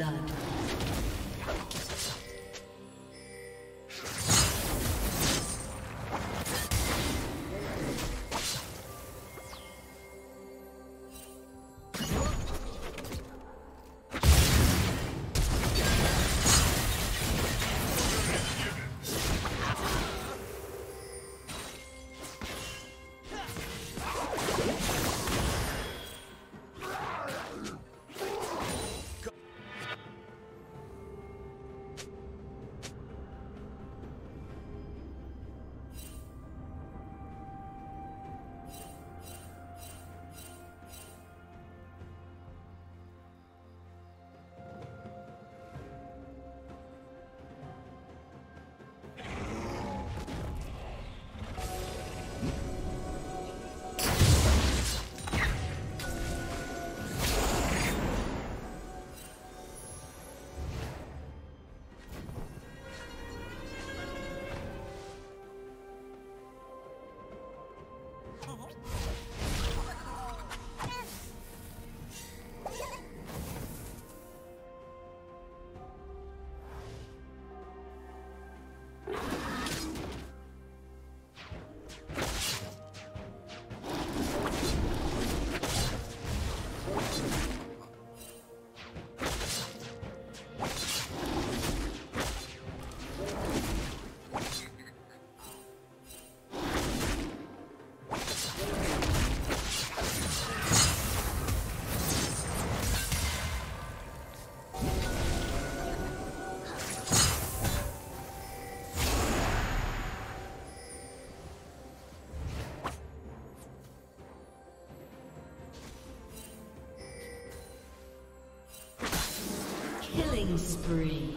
blood. Killing spree.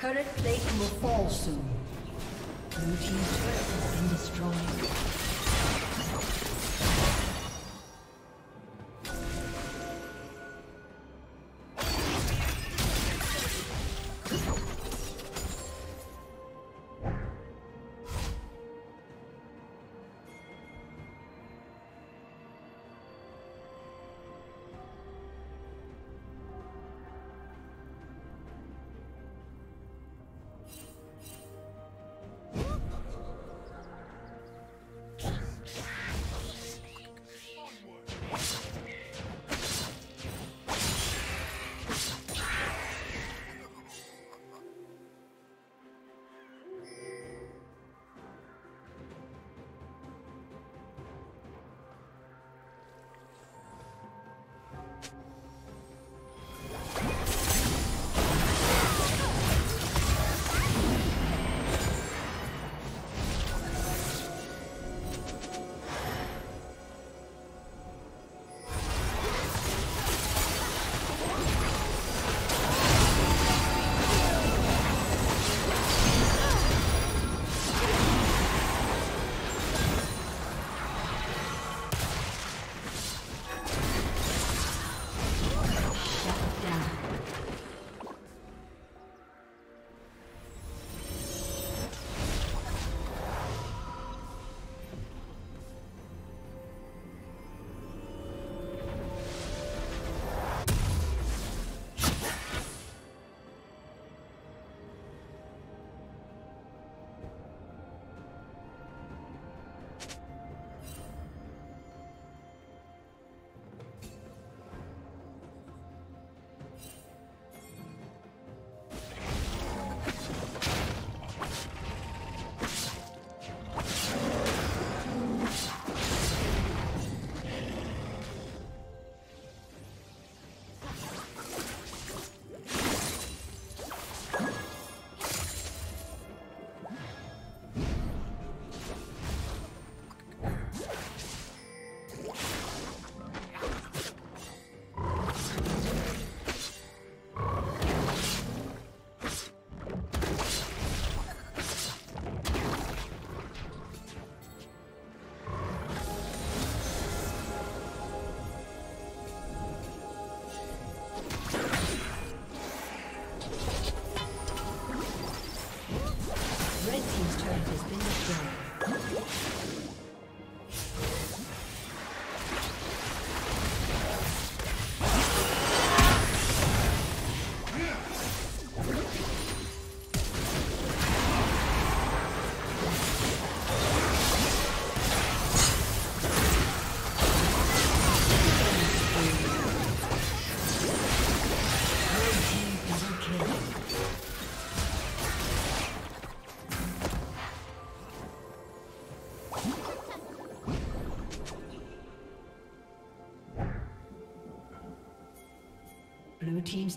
Turret plate will fall soon. Blue team's turret has been destroyed. Blue team's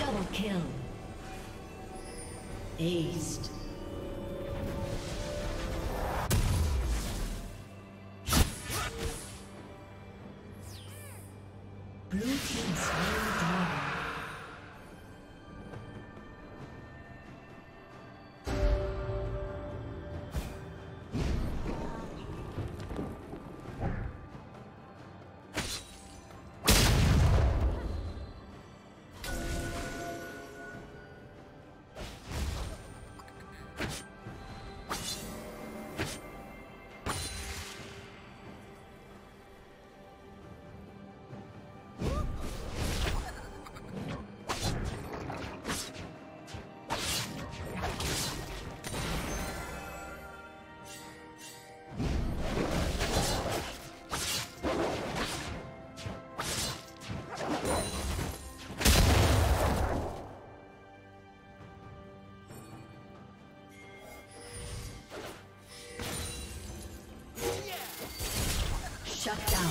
Double kill. Aced. Blue team slain dragon. Shut down.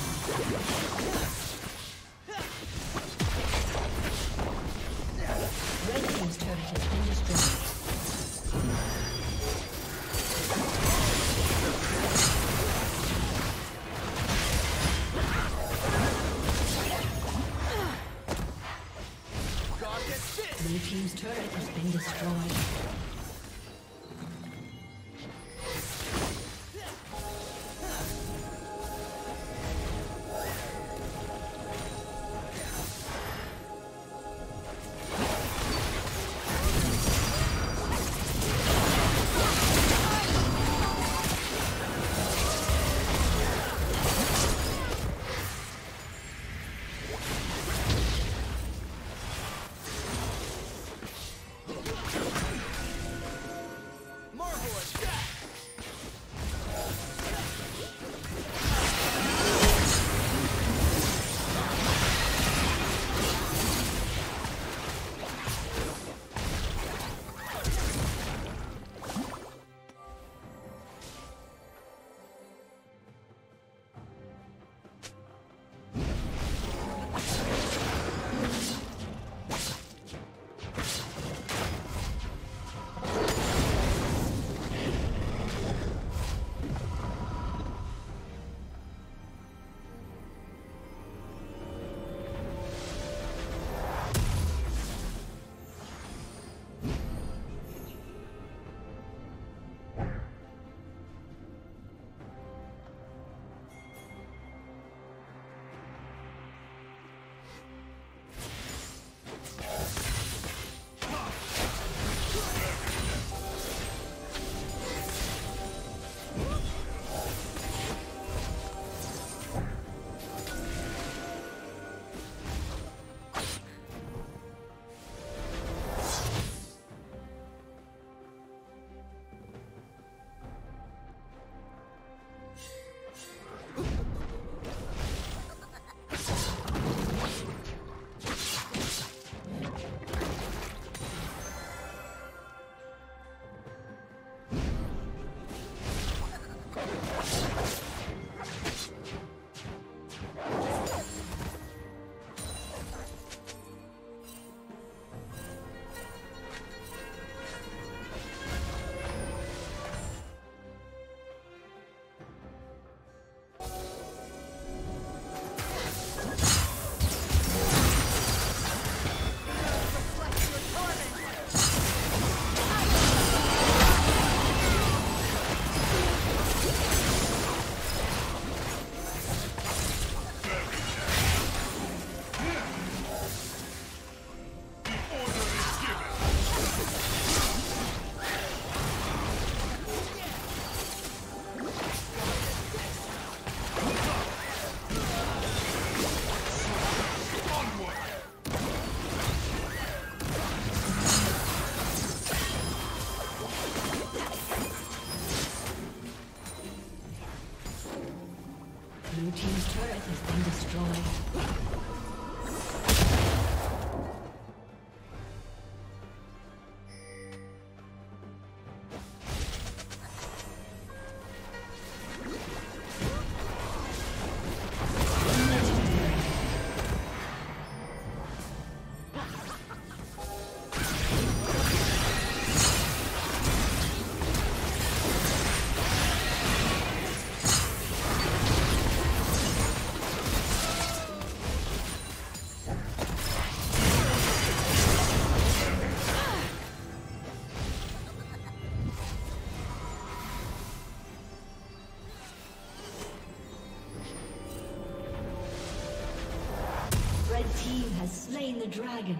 Blue team's turret has been destroyed. Legendary. has slain the dragon.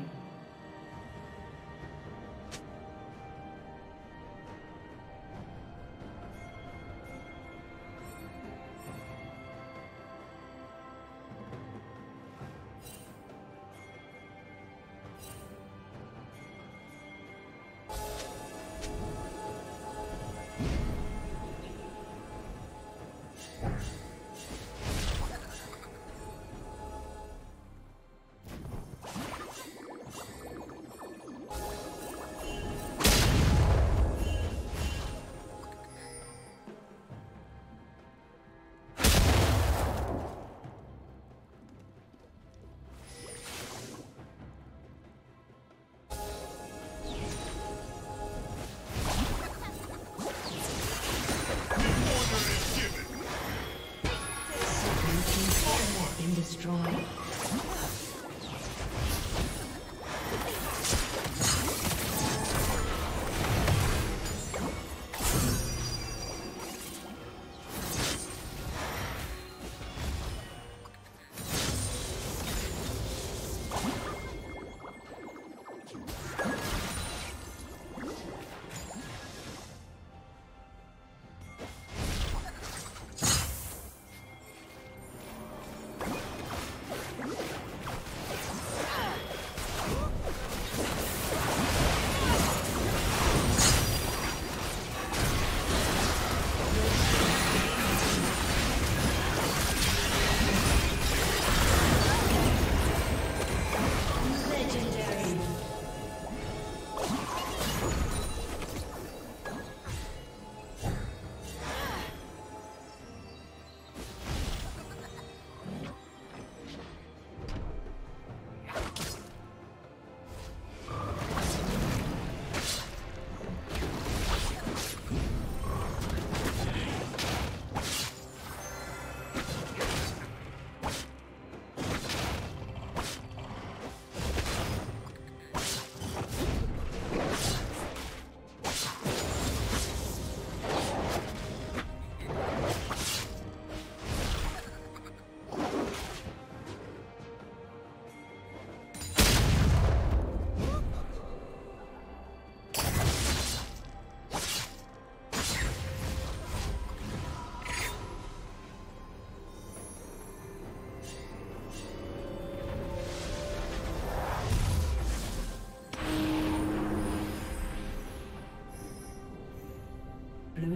Blue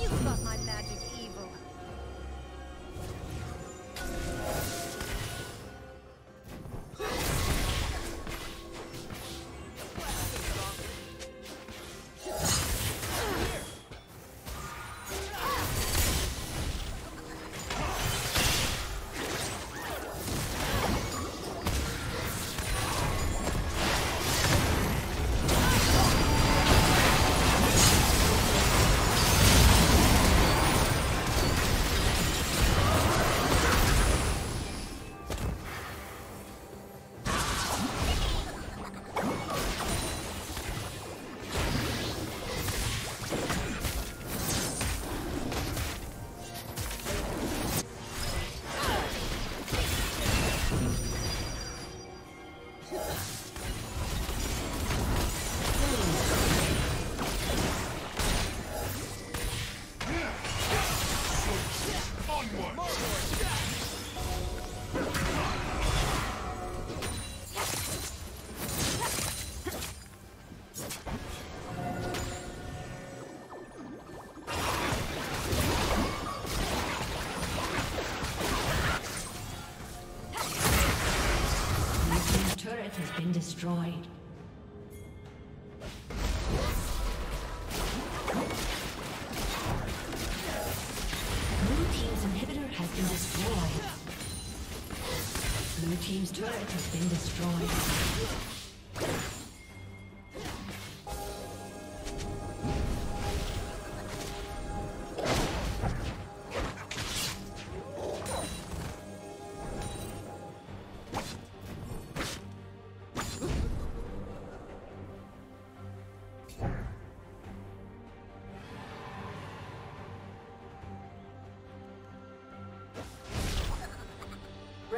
You've got my magic evil. Destroyed. Blue team's inhibitor has been destroyed. Blue team's turret has been destroyed.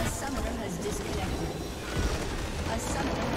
A summoner has disconnected.